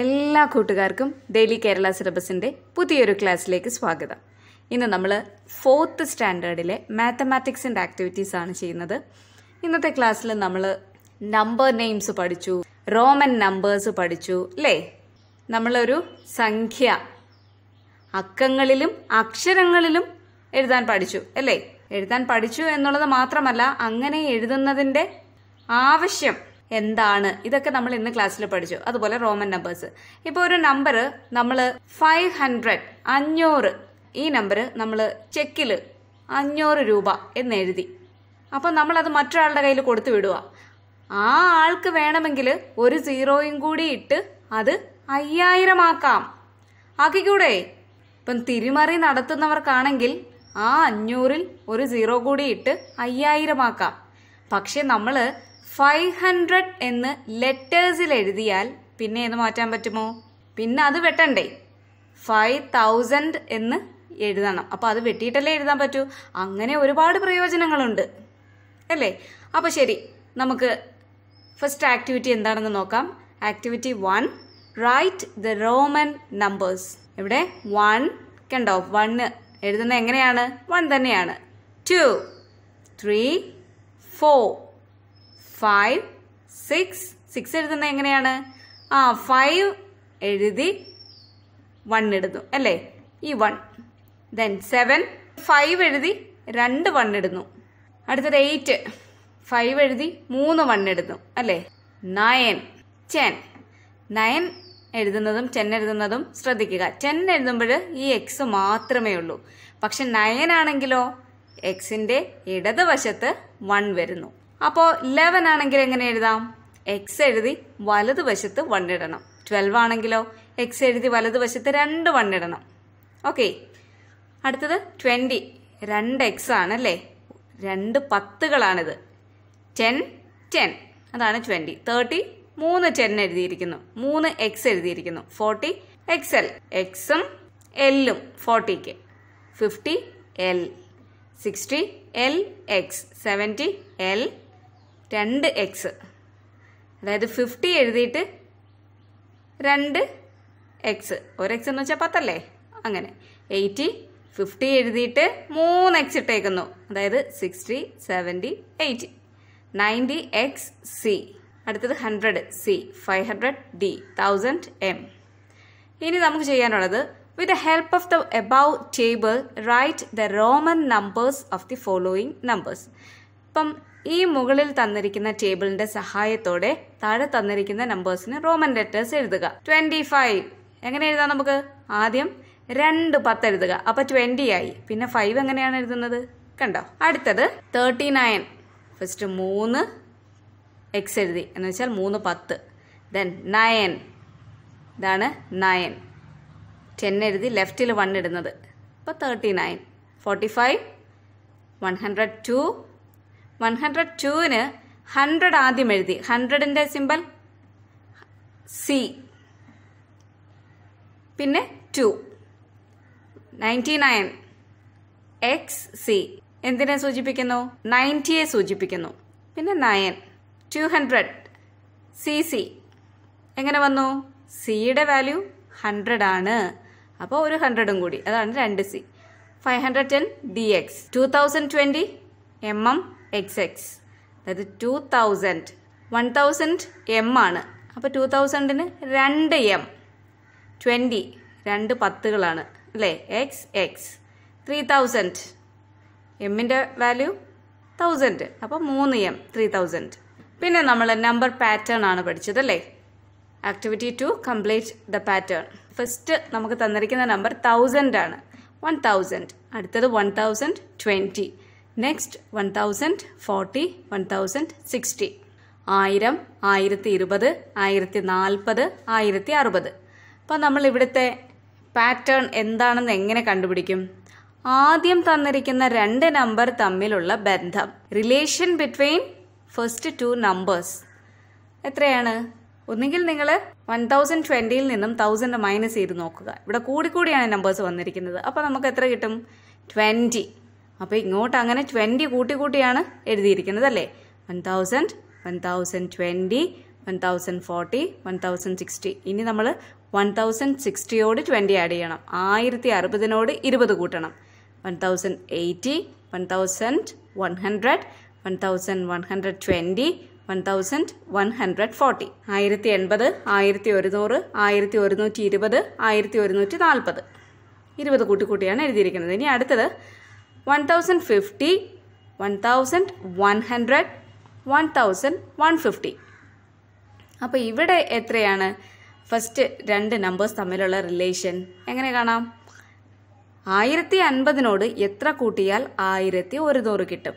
എല്ലാ കൂട്ടുകാർക്കും ഡെയിലി കേരള സിലബസിൻ്റെ പുതിയൊരു ക്ലാസ്സിലേക്ക് സ്വാഗതം. ഇന്ന് നമ്മൾ ഫോർത്ത് സ്റ്റാൻഡേർഡിലെ മാത്തമാറ്റിക്സിൻ്റെ ആക്ടിവിറ്റീസ് ആണ് ചെയ്യുന്നത്. ഇന്നത്തെ ക്ലാസ്സിൽ നമ്മൾ നമ്പർ നെയിംസ് പഠിച്ചു, റോമൻ നമ്പേഴ്സ് പഠിച്ചു അല്ലേ. നമ്മളൊരു സംഖ്യ അക്കങ്ങളിലും അക്ഷരങ്ങളിലും എഴുതാൻ പഠിച്ചു അല്ലേ. എഴുതാൻ പഠിച്ചു എന്നുള്ളത് മാത്രമല്ല, അങ്ങനെ എഴുതുന്നതിൻ്റെ ആവശ്യം എന്താണ്, ഇതൊക്കെ നമ്മൾ ഇന്ന് ക്ലാസ്സിൽ പഠിച്ചു. അതുപോലെ റോമൻ നമ്പേഴ്സ്. ഇപ്പോൾ ഒരു നമ്പർ നമ്മൾ 500 500 ഈ നമ്പർ നമ്മൾ ചെക്കിൽ 500 രൂപ എന്ന് എഴുതി. അപ്പോൾ നമ്മളത് മറ്റൊരാളുടെ കയ്യിൽ കൊടുത്തു വിടുക. ആ ആൾക്ക് വേണമെങ്കിൽ ഒരു സീറോയും കൂടി ഇട്ട് അത് 5000 ആക്കാം. ആക്കിക്കൂടെ? ഇപ്പം തിരിമറി നടത്തുന്നവർക്കാണെങ്കിൽ ആ 500-ൽ ഒരു സീറോ കൂടി ഇട്ട് 5000 ആക്കാം. പക്ഷെ നമ്മൾ 500 എന്ന് ലെറ്റേഴ്സിൽ എഴുതിയാൽ പിന്നെ എന്ന് മാറ്റാൻ പറ്റുമോ? പിന്നെ അത് വെട്ടണ്ടേ. 5000 എന്ന് എഴുതണം. അപ്പോൾ അത് വെട്ടിയിട്ടല്ലേ എഴുതാൻ പറ്റൂ. അങ്ങനെ ഒരുപാട് പ്രയോജനങ്ങളുണ്ട് അല്ലേ. അപ്പോൾ ശരി, നമുക്ക് ഫസ്റ്റ് ആക്ടിവിറ്റി എന്താണെന്ന് നോക്കാം. Activity 1, write the Roman numbers. ഇവിടെ 1 കണ്ടോ, 1 എഴുതുന്നത് എങ്ങനെയാണ്? 1 തന്നെയാണ്. 2 3 4 5 6 6 എഴുതുന്നത് എങ്ങനെയാണ്? 5 എഴുതി 1 ഇടുന്നു അല്ലേ, ഈ 1. ദെൻ 7 5 എഴുതി 2 1 ഇടുന്നു. അടുത്തത് 8 5 എഴുതി 3 1 ഇടുന്നു അല്ലേ. 9 10 9 എഴുതുന്നതും 10 എഴുതുന്നതും ശ്രദ്ധിക്കുക. 10 എഴുതുമ്പോൾ ഈ എക്സ് മാത്രമേ ഉള്ളൂ. പക്ഷെ 9 ആണെങ്കിലോ എക്സിൻ്റെ ഇടതുവശത്ത് 1 വരുന്നു. അപ്പോൾ 11 ആണെങ്കിൽ എങ്ങനെ എഴുതാം? എക്സ് എഴുതി വലതുവശത്ത് 1 ഇടണം. 12 ആണെങ്കിലോ എക്സ് എഴുതി വലതുവശത്ത് 2 1 ഇടണം. ഓക്കെ. അടുത്തത് 20 2 എക്സ് ആണല്ലേ, 2 10കളാണിത്. 10 10 അതാണ് 20. 30 3 10 എഴുതിയിരിക്കുന്നു, 3 എക്സ് എഴുതിയിരിക്കുന്നു. 40 എക്സ് എൽ എക്സും എല്ലും 40ക്ക്. 50 L 60 L X 70 L 2 X. അതായത് 50 എഴുതിയിട്ട് 2 എക്സ്, 1 എക്സ് എന്ന് വെച്ചാൽ 10 അല്ലേ. അങ്ങനെ 80 50 എഴുതിയിട്ട് 3 എക്സ് ഇട്ടേക്കുന്നു. അതായത് 60 70 80. 90 എക്സ് സി. അടുത്തത് 100 സി 500 ഡി 1000 എം. ഇനി നമുക്ക് ചെയ്യാനുള്ളത്, with the help of the above table write the Roman numbers of the following numbers. ഇപ്പം ഈ മുകളിൽ തന്നിരിക്കുന്ന ടേബിളിൻ്റെ സഹായത്തോടെ താഴെ തന്നിരിക്കുന്ന നമ്പേഴ്സിന് റോമൻ ലെറ്റേഴ്സ് എഴുതുക. 25 എങ്ങനെ എഴുതാം? നമുക്ക് ആദ്യം 2 10 എഴുതുക. അപ്പോൾ 20 ആയി. പിന്നെ 5 എങ്ങനെയാണ് എഴുതുന്നത് കണ്ടോ. അടുത്തത് 39 ഫസ്റ്റ് 3 എക്സ് എഴുതി എന്ന് വെച്ചാൽ 3 10. ദെൻ 9 ഇതാണ് 9 10 എഴുതി ലെഫ്റ്റിൽ 1 ഇടുന്നത്. അപ്പോൾ 39 45 102 102-ന് 100 ആദ്യം എഴുതി. 100-ൻ്റെ സിമ്പൽ സി, പിന്നെ 2. 99 എക്സ് സി എന്തിനെ സൂചിപ്പിക്കുന്നു? 90-യെ സൂചിപ്പിക്കുന്നു. പിന്നെ 9 200 സി സി എങ്ങനെ വന്നു? സിയുടെ വാല്യൂ 100 ആണ്. അപ്പോൾ ഒരു 100-ഉം കൂടി, അതാണ് 2 C. 510 D X 2020 M M X X. അതായത് 2000 1000 എം ആണ്. അപ്പോൾ 2000-ന് 2 എം 20 2 10കളാണ് അല്ലേ, എക്സ് എക്സ്. 3000 എമ്മിൻ്റെ വാല്യൂ 1000, അപ്പോൾ 3 എം 3000. പിന്നെ നമ്മൾ നമ്പർ പാറ്റേൺ ആണ് പഠിച്ചതല്ലേ. Activity 2, complete the pattern. First നമുക്ക് തന്നിരിക്കുന്ന നമ്പർ 1000 ആണ്, 1000. അടുത്തത് 1020, നെക്സ്റ്റ് 1040, 1060. 1000 1020 1040 1060. അപ്പോൾ നമ്മൾ ഇവിടുത്തെ പാറ്റേൺ എന്താണെന്ന് എങ്ങനെ കണ്ടുപിടിക്കും? ആദ്യം തന്നിരിക്കുന്ന 2 നമ്പർ തമ്മിലുള്ള ബന്ധം, റിലേഷൻ ബിറ്റ്വീൻ ഫസ്റ്റ് 2 നമ്പേഴ്സ് എത്രയാണ്? ഒന്നുകിൽ നിങ്ങൾ 1020-ൽ നിന്നും 1000 മൈനസ് ചെയ്ത് നോക്കുക. ഇവിടെ കൂടിയാണ് നമ്പേഴ്സ് വന്നിരിക്കുന്നത്. അപ്പോൾ നമുക്ക് എത്ര കിട്ടും? 20. അപ്പോൾ ഇങ്ങോട്ട് അങ്ങനെ 20 കൂട്ടിയാണ് എഴുതിയിരിക്കുന്നത് അല്ലേ. 1000 1020 1040, 1060. ഇനി നമ്മൾ 1060 ഓട് 20 ആഡ് ചെയ്യണം. 1060 നോട് 20 കൂട്ടണം. 1080, 1100, 1120, 1140. 1080, 1100, 1120, 1140. 20 കൂട്ടിക്കൂട്ടിയാണ് എഴുതിയിരിക്കുന്നത്. ഇനി അടുത്തത് 1050, 1100, 1150. അപ്പോൾ ഇവിടെ എത്രയാണ് ഫസ്റ്റ് രണ്ട് നമ്പേഴ്സ് തമ്മിലുള്ള റിലേഷൻ എങ്ങനെ കാണാം? 1050നോട് എത്ര കൂട്ടിയാൽ 1100 കിട്ടും.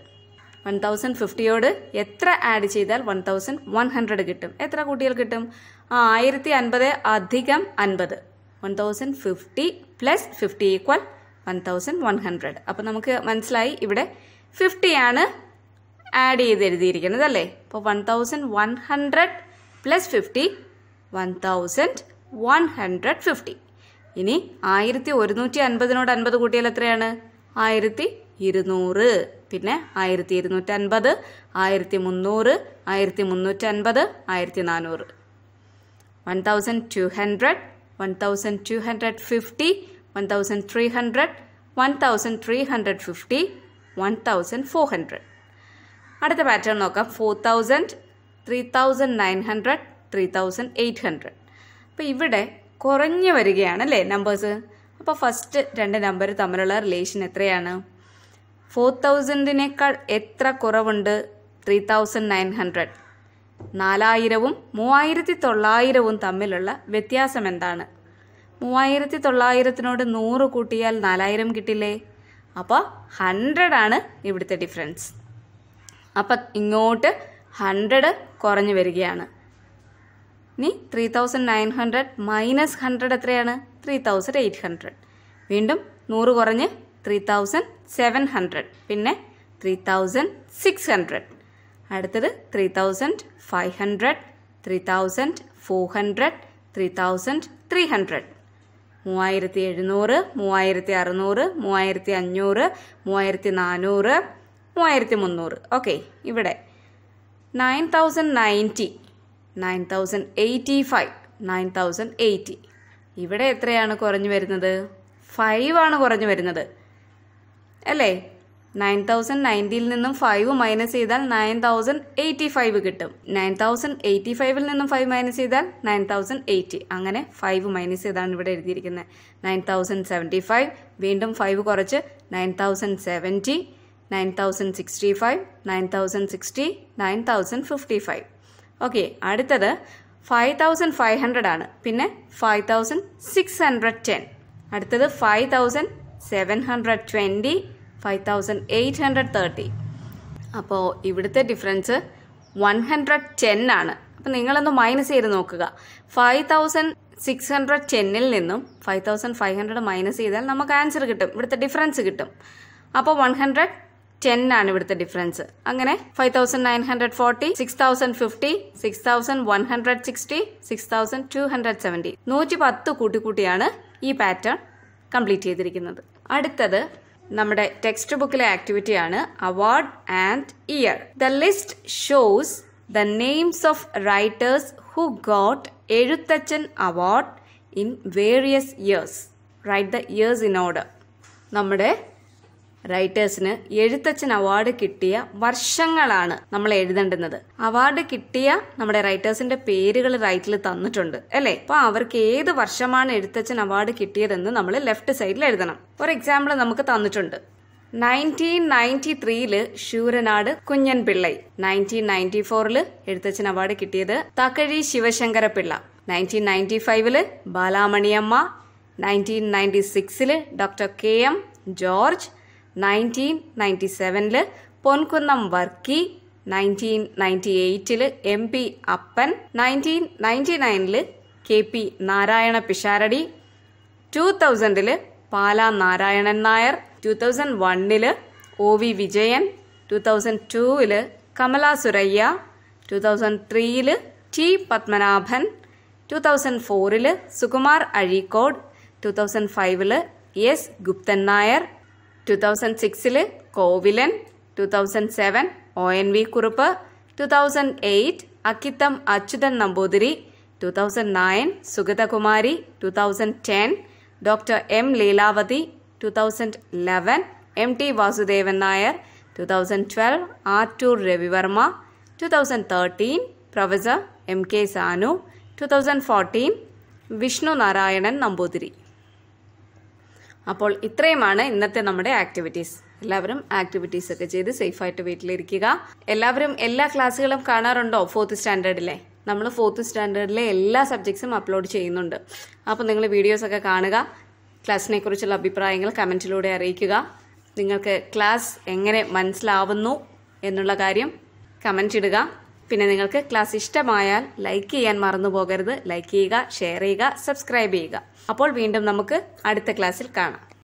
1050യോട് എത്ര ആഡ് ചെയ്താൽ 1100 കിട്ടും. എത്ര കൂട്ടിയാൽ കിട്ടും? 1050 അധികം 50. 1050 പ്ലസ് 50 ഈക്വൽ 1100. അപ്പോൾ നമുക്ക് മനസ്സിലായി ഇവിടെ 50 ആണ് ആഡ് ചെയ്ത് എഴുതിയിരിക്കുന്നത് അല്ലേ. അപ്പോൾ 1100 പ്ലസ് 50 1150. ഇനി 1150നോട് 50 കൂട്ടിയാൽ എത്രയാണ്? 1200. പിന്നെ 1250, 1300, 1350, 1400. 1200, 1250, 1300, 1350, 1400. അടുത്ത പാറ്റേൺ നോക്കാം. 4000, 3900, 3800. അപ്പോൾ ഇവിടെ കുറഞ്ഞു വരികയാണ് അല്ലേ നമ്പേഴ്സ്. അപ്പോൾ ഫസ്റ്റ് രണ്ട് നമ്പർ തമ്മിലുള്ള റിലേഷൻ എത്രയാണ്? 4000നേക്കാൾ എത്ര കുറവുണ്ട്? 3900. 4000ഉം 3900ഉം തമ്മിലുള്ള വ്യത്യാസം എന്താണ്? 3900നോട് 100 കൂട്ടിയാൽ 4000 കിട്ടില്ലേ. അപ്പോൾ 100 ആണ് ഇവിടുത്തെ ഡിഫറൻസ്. അപ്പം ഇങ്ങോട്ട് 100 കുറഞ്ഞു വരികയാണ്. ഇനി 3900 മൈനസ് 100 എത്രയാണ്? 3800. വീണ്ടും 100 കുറഞ്ഞ് 3700, പിന്നെ 3600, അടുത്തത് 3500, 3400, 3300. 3700, 3600, 3500, 3400, 3300. ഓക്കെ, ഇവിടെ 9090, 9085, 9080. ഇവിടെ എത്രയാണ് കുറഞ്ഞു വരുന്നത്? 5 ആണ് കുറഞ്ഞു വരുന്നത് അല്ലേ. 9090ൽ നിന്നും 5 മൈനസ് ചെയ്താൽ 9085 കിട്ടും. 9085ൽ നിന്നും 5 മൈനസ് ചെയ്താൽ 9080. അങ്ങനെ 5 മൈനസ് ചെയ്താണ് ഇവിടെ എഴുതിയിരിക്കുന്നത്. 9075. വീണ്ടും 5 കുറച്ച് 9070, 9065, 9060, 9055. ഓക്കെ, അടുത്തത് 5500 ആണ്. പിന്നെ 5610, അടുത്തത് 5720, 5830. അപ്പോൾ ഇവിടുത്തെ ഡിഫറൻസ് 110 ആണ്. അപ്പോൾ നിങ്ങളൊന്ന് മൈനസ് ചെയ്ത് നോക്കുക. 5610ൽ നിന്നും 5500 മൈനസ് ചെയ്താൽ നമുക്ക് ആൻസർ കിട്ടും, ഇവിടുത്തെ ഡിഫറൻസ് കിട്ടും. അപ്പോൾ 110 ആണ് ഇവിടുത്തെ ഡിഫറൻസ്. അങ്ങനെ 5940, 6050, 6160, 6270, 110 കൂട്ടിക്കൂട്ടിയാണ് ഈ പാറ്റേൺ കംപ്ലീറ്റ് ചെയ്തിരിക്കുന്നത്. അടുത്തത് നമ്മുടെ ടെക്സ്റ്റ് ബുക്കിലെ ആക്ടിവിറ്റിയാണ് award and year. The list shows the names of writers who got Ezhuthachan award in various years. Write the years in order. നമ്മുടെ റൈറ്റേഴ്സിന് എഴുത്തച്ഛൻ അവാർഡ് കിട്ടിയ വർഷങ്ങളാണ് നമ്മൾ എഴുതേണ്ടുന്നത്. അവാർഡ് കിട്ടിയ നമ്മുടെ റൈറ്റേഴ്സിന്റെ പേരുകൾ റൈറ്റിൽ തന്നിട്ടുണ്ട് അല്ലേ. അപ്പോൾ അവർക്ക് ഏത് വർഷമാണ് എഴുത്തച്ഛൻ അവാർഡ് കിട്ടിയതെന്ന് നമ്മൾ ലെഫ്റ്റ് സൈഡിൽ എഴുതണം. ഒരു എക്സാമ്പിൾ നമുക്ക് തന്നിട്ടുണ്ട്. 1993 ശൂരനാട് കുഞ്ഞൻ പിള്ളൈ, 1994 എഴുത്തച്ഛൻ അവാർഡ് കിട്ടിയത് Thakazhi Sivasankara Pillai, 1995 Balamaniamma, 1996 doctor K M. George, 1997 Ponkunnam Varkey, 1998 MP അപ്പൻ, 1999 KP നാരായണ പിഷാരടി, 2000 പാല Narayanan Nair, 2001 OV Vijayan, 2002 Kamala Surayya, 2003 T. Padmanabhan, 2004 Sukumar Areekode, 2005 S. Guptan Nair, 2006 Kovilan, 2007 O.N.V. Kurup, 2008 Akitham Achuthan Nambodiri, 2009, Sugatha Kumari, 2010, Dr. M. Leelavathy, 2011, M.T. Vasudevan Nair, 2012, Arthur Reviwarma, 2013, Professor M.K. Sanu, 2014, Vishnu Narayanan Nambodiri. അപ്പോൾ ഇത്രയുമാണ് ഇന്നത്തെ നമ്മുടെ ആക്ടിവിറ്റീസ്. എല്ലാവരും activities ഒക്കെ ചെയ്ത് സേഫായിട്ട് വീട്ടിലിരിക്കുക. എല്ലാവരും എല്ലാ ക്ലാസ്സുകളും കാണാറുണ്ടോ? ഫോർത്ത് സ്റ്റാൻഡേർഡിലെ നമ്മൾ ഫോർത്ത് സ്റ്റാൻഡേർഡിലെ എല്ലാ സബ്ജക്ട്സും അപ്ലോഡ് ചെയ്യുന്നുണ്ട്. അപ്പോൾ നിങ്ങൾ വീഡിയോസൊക്കെ കാണുക. ക്ലാസ്സിനെ കുറിച്ചുള്ള അഭിപ്രായങ്ങൾ കമൻറ്റിലൂടെ അറിയിക്കുക. നിങ്ങൾക്ക് ക്ലാസ് എങ്ങനെ മനസ്സിലാവുന്നു എന്നുള്ള കാര്യം കമൻറ്റ് ഇടുക. പിന്നെ നിങ്ങൾക്ക് ക്ലാസ് ഇഷ്ടമായാൽ ലൈക്ക് ചെയ്യാൻ മറന്നു പോകരുത്. ലൈക്ക് ചെയ്യുക, ഷെയർ ചെയ്യുക, സബ്സ്ക്രൈബ് ചെയ്യുക. അപ്പോൾ വീണ്ടും നമുക്ക് അടുത്ത ക്ലാസ്സിൽ കാണാം.